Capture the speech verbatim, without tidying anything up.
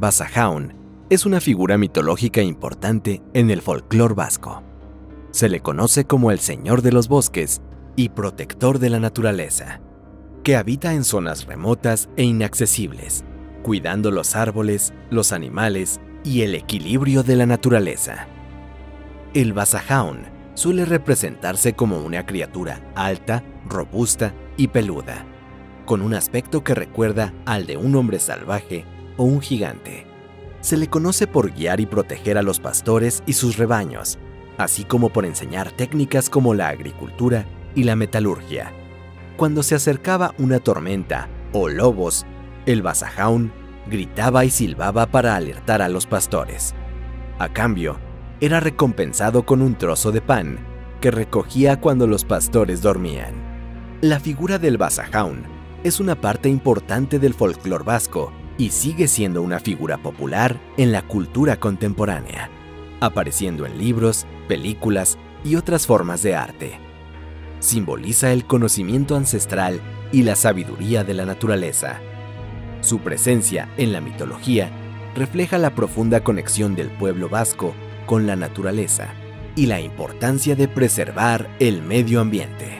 Basajaun es una figura mitológica importante en el folclore vasco. Se le conoce como el señor de los bosques y protector de la naturaleza, que habita en zonas remotas e inaccesibles, cuidando los árboles, los animales y el equilibrio de la naturaleza. El Basajaun suele representarse como una criatura alta, robusta y peluda, con un aspecto que recuerda al de un hombre salvaje o un gigante. Se le conoce por guiar y proteger a los pastores y sus rebaños, así como por enseñar técnicas como la agricultura y la metalurgia. Cuando se acercaba una tormenta o lobos, el Basajaun gritaba y silbaba para alertar a los pastores. A cambio, era recompensado con un trozo de pan que recogía cuando los pastores dormían. La figura del Basajaun es una parte importante del folclore vasco y sigue siendo una figura popular en la cultura contemporánea, apareciendo en libros, películas y otras formas de arte. Simboliza el conocimiento ancestral y la sabiduría de la naturaleza. Su presencia en la mitología refleja la profunda conexión del pueblo vasco con la naturaleza y la importancia de preservar el medio ambiente.